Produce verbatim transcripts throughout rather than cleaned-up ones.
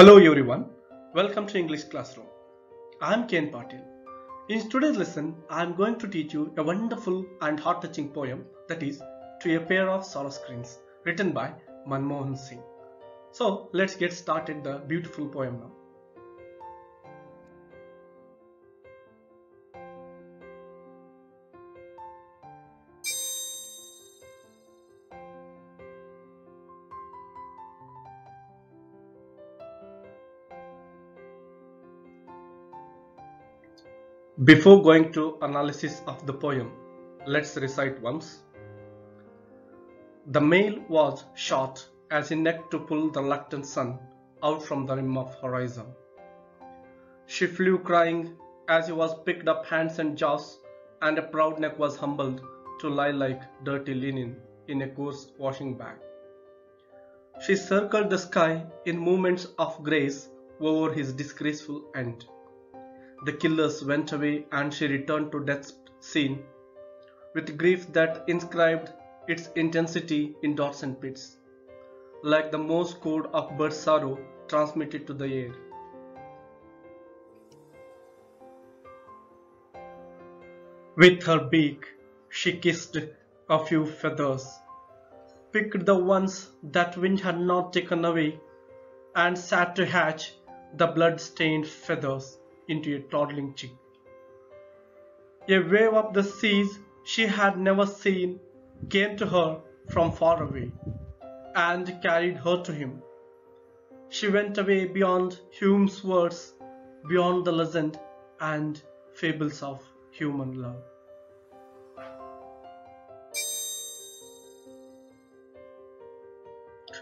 Hello everyone, welcome to English Classroom. I am Kiran Patil. In today's lesson, I am going to teach you a wonderful and heart-touching poem, that is, To a Pair of Sarus Cranes, written by Manmohan Singh. So let's get started the beautiful poem now. Before going to analysis of the poem, let's recite once. The male was short as he necked to pull the reluctant sun out from the rim of horizon. She flew crying as he was picked up hands and jaws, and a proud neck was humbled to lie like dirty linen in a coarse washing bag. She circled the sky in movements of grace over his disgraceful end. The killers went away and she returned to death's scene with grief that inscribed its intensity in dots and pits, like the Morse code of bird sorrow transmitted to the air. With her beak, she kissed a few feathers, picked the ones that wind had not taken away, and sat to hatch the blood-stained feathers into a toddling chick. A wave of the seas she had never seen came to her from far away and carried her to him. She went away beyond Hume's words, beyond the legend and fables of human love.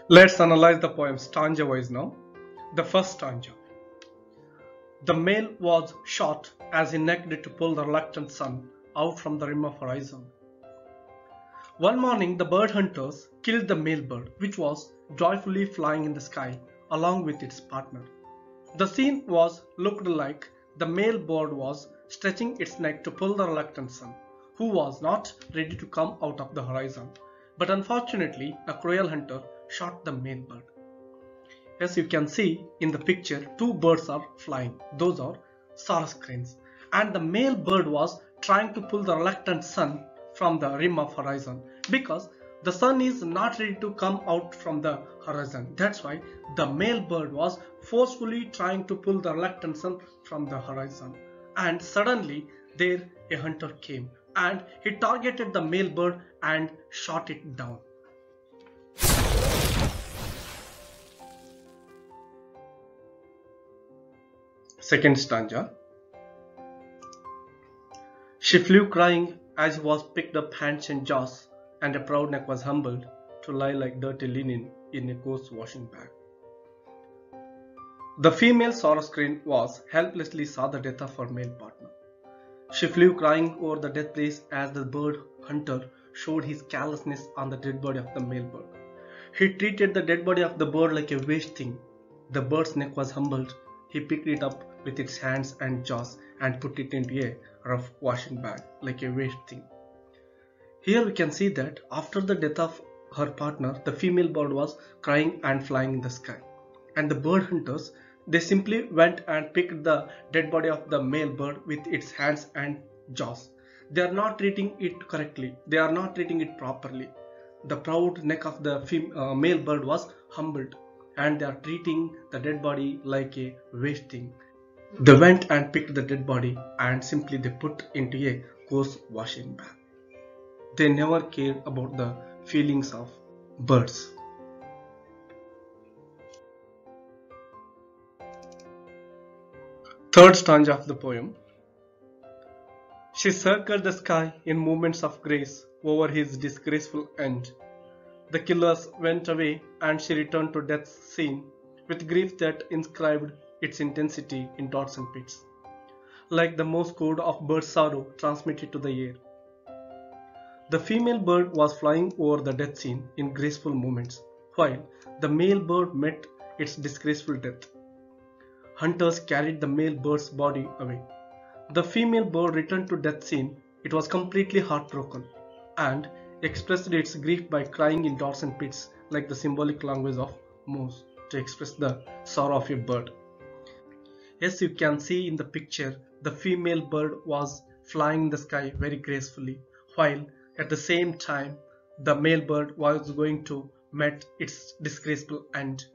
Let's analyze the poem stanza wise now. The first stanza. The male was short as he necked to pull the reluctant sun out from the rim of horizon. One morning, the bird hunters killed the male bird, which was joyfully flying in the sky along with its partner. The scene was looked like the male bird was stretching its neck to pull the reluctant sun, who was not ready to come out of the horizon. But unfortunately, a cruel hunter shot the male bird. As you can see in the picture, two birds are flying. Those are Sarus Cranes. And the male bird was trying to pull the reluctant sun from the rim of horizon, because the sun is not ready to come out from the horizon. That's why the male bird was forcefully trying to pull the reluctant sun from the horizon. And suddenly there a hunter came and he targeted the male bird and shot it down. Second stanza. She flew crying as he was picked up hands and jaws, and a proud neck was humbled to lie like dirty linen in a coarse washing bag. The female Sarus Crane was helplessly saw the death of her male partner. She flew crying over the death place as the bird hunter showed his callousness on the dead body of the male bird. He treated the dead body of the bird like a waste thing. The bird's neck was humbled. He picked it up with its hands and jaws and put it into a rough washing bag like a waste thing. Here we can see that after the death of her partner, the female bird was crying and flying in the sky. And the bird hunters, they simply went and picked the dead body of the male bird with its hands and jaws. They are not treating it correctly. They are not treating it properly. The proud neck of the female, uh, male bird was humbled. And they are treating the dead body like a waste thing. They went and picked the dead body and simply they put into a coarse washing bag. They never cared about the feelings of birds. Third stanza of the poem. She circled the sky in movements of grace over his disgraceful end. The killers went away and she returned to death's scene with grief that inscribed its intensity in dots and pits, like the Morse code of bird sorrow transmitted to the air. The female bird was flying over the death scene in graceful moments, while the male bird met its disgraceful death. Hunters carried the male bird's body away. The female bird returned to death scene. It was completely heartbroken and expressed its grief by crying in dots and pits like the symbolic language of Morse. to express the sorrow of a bird. As you can see in the picture, the female bird was flying in the sky very gracefully, while at the same time the male bird was going to meet its disgraceful end.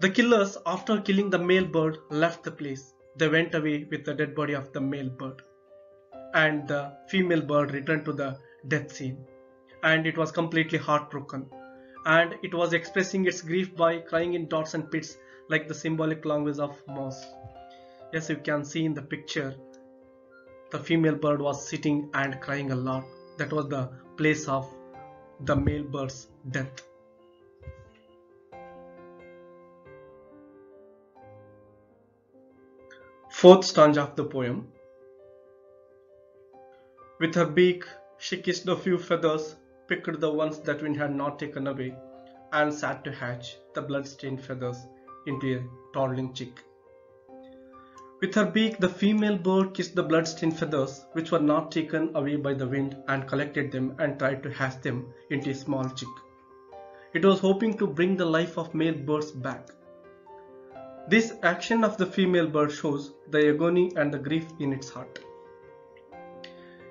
The killers, after killing the male bird, left the place. They went away with the dead body of the male bird, and the female bird returned to the death scene, and it was completely heartbroken, and it was expressing its grief by crying in dots and pits like the symbolic language of Morse. As you can see in the picture, the female bird was sitting and crying a lot. That was the place of the male bird's death. Fourth stanza of the poem. With her beak, she kissed the few feathers, picked the ones that wind had not taken away, and sat to hatch the blood-stained feathers into a toddling chick. With her beak, the female bird kissed the blood-stained feathers, which were not taken away by the wind, and collected them and tried to hatch them into a small chick. It was hoping to bring the life of male birds back. This action of the female bird shows the agony and the grief in its heart.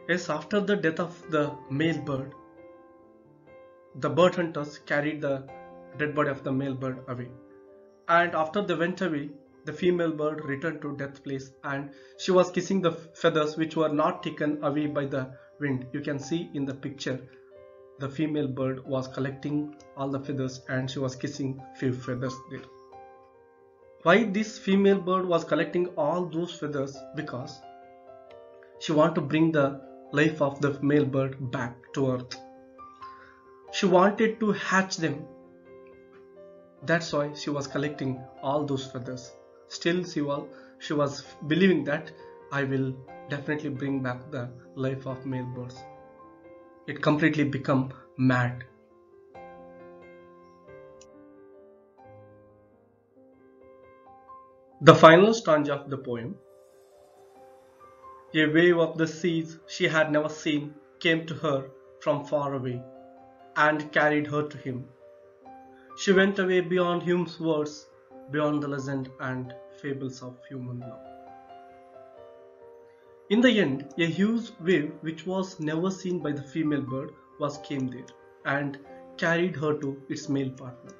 Yes, after the death of the male bird, the bird hunters carried the dead body of the male bird away. And after they went away, the female bird returned to death place, and she was kissing the feathers which were not taken away by the wind. You can see in the picture, the female bird was collecting all the feathers and she was kissing few feathers there. Why this female bird was collecting all those feathers? Because she wanted to bring the life of the male bird back to earth. She wanted to hatch them. That's why she was collecting all those feathers. Still she was, she was believing that I will definitely bring back the life of male birds. It completely became mad. The final stanza of the poem. A wave of the seas she had never seen came to her from far away and carried her to him. She went away beyond Hume's words, beyond the legend and fables of human love. In the end, a huge wave which was never seen by the female bird was came there and carried her to its male partner.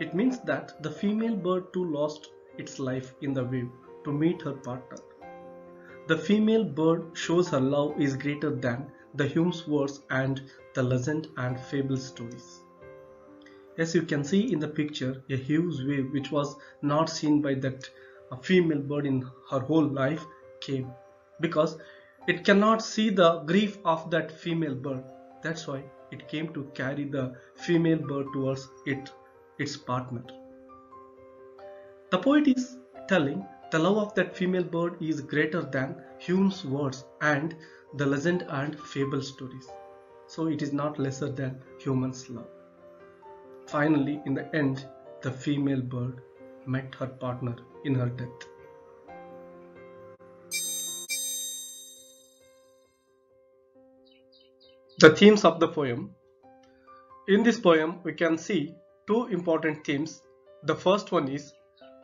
It means that the female bird too lost its life in the wave to meet her partner. The female bird shows her love is greater than the Hume's words and the legend and fable stories. As you can see in the picture, a huge wave which was not seen by that a female bird in her whole life came, because it cannot see the grief of that female bird. That's why it came to carry the female bird towards it, its partner. The poet is telling the love of that female bird is greater than Hume's words and the legend and fable stories. So it is not lesser than human's love. Finally, in the end, the female bird met her partner in her death. The themes of the poem. In this poem, we can see two important themes. The first one is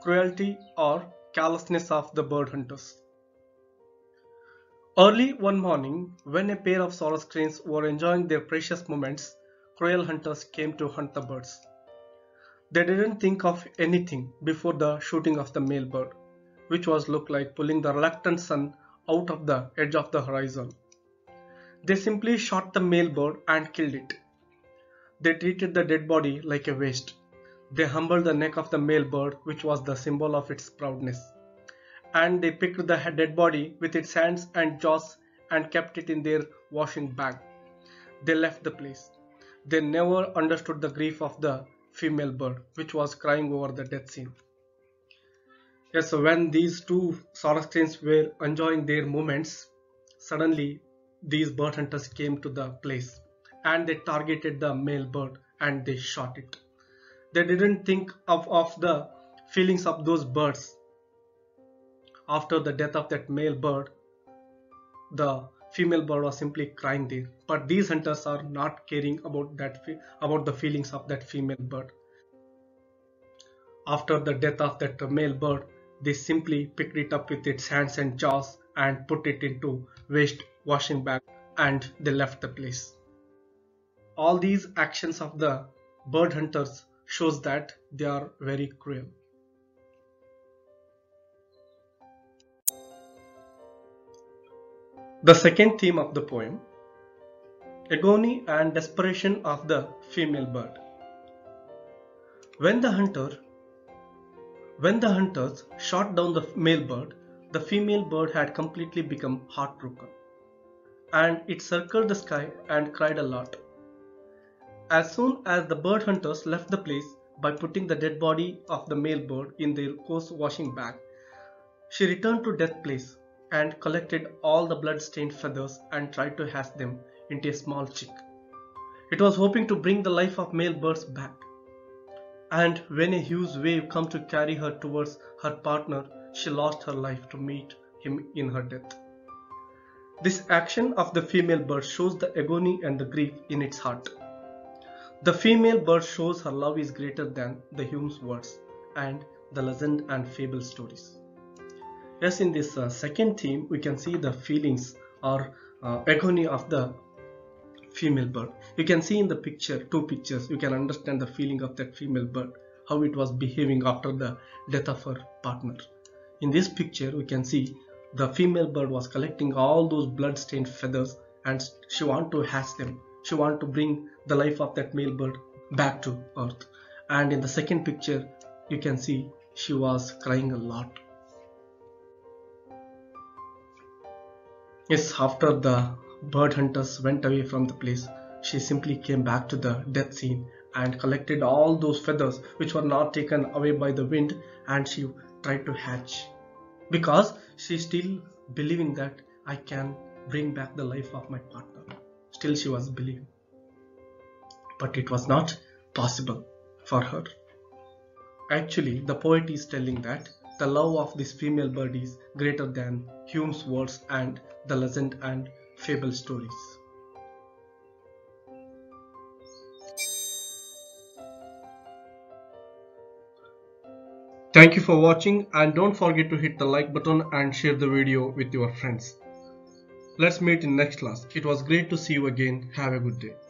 cruelty or callousness of the bird hunters. Early one morning, when a pair of Sarus cranes were enjoying their precious moments, cruel hunters came to hunt the birds. They didn't think of anything before the shooting of the male bird, which was looked like pulling the reluctant sun out of the edge of the horizon. They simply shot the male bird and killed it. They treated the dead body like a waste. They humbled the neck of the male bird, which was the symbol of its proudness. And they picked the dead body with its hands and jaws and kept it in their washing bag. They left the place. They never understood the grief of the female bird, which was crying over the death scene. Yes, so when these two Sarus cranes were enjoying their moments, suddenly these bird hunters came to the place and they targeted the male bird and they shot it. They didn't think of, of the feelings of those birds. After the death of that male bird, the female bird was simply crying there. But these hunters are not caring about that about the feelings of that female bird. After the death of that male bird, they simply picked it up with its hands and jaws and put it into waste washing bag, and they left the place. All these actions of the bird hunters shows that they are very cruel. The second theme of the poem: agony and desperation of the female bird. When the hunter, when the hunters shot down the male bird, the female bird had completely become heartbroken, and it circled the sky and cried a lot. As soon as the bird hunters left the place by putting the dead body of the male bird in their coarse washing bag, she returned to death place and collected all the blood-stained feathers and tried to hatch them into a small chick. It was hoping to bring the life of male birds back. And when a huge wave came to carry her towards her partner, she lost her life to meet him in her death. This action of the female bird shows the agony and the grief in its heart. The female bird shows her love is greater than the Hume's words and the legend and fable stories. Yes, in this uh, second theme, we can see the feelings or uh, agony of the female bird. You can see in the picture, two pictures, you can understand the feeling of that female bird, how it was behaving after the death of her partner. In this picture, we can see the female bird was collecting all those blood-stained feathers and she wanted to hatch them. She wanted to bring the life of that male bird back to earth. And in the second picture, you can see she was crying a lot. Yes, after the bird hunters went away from the place, she simply came back to the death scene and collected all those feathers which were not taken away by the wind, and she tried to hatch, because she still believing that I can bring back the life of my partner. Still she was believing, but it was not possible for her. Actually, the poet is telling that the love of this female bird is greater than Hume's words and the legend and fable stories. Thank you for watching, and don't forget to hit the like button and share the video with your friends. Let's meet in next class. It was great to see you again. Have a good day.